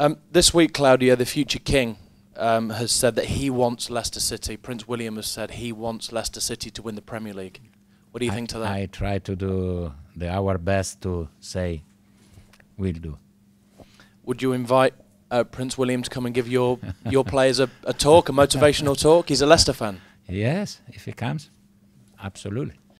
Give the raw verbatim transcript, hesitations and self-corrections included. Um, this week, Claudio, the future king, um, has said that he wants Leicester City. Prince William has said he wants Leicester City to win the Premier League. What do you I, think to that? I try to do the, our best to say we'll do. Would you invite uh, Prince William to come and give your, your players a, a talk, a motivational talk? He's a Leicester fan. Yes, if he comes, absolutely.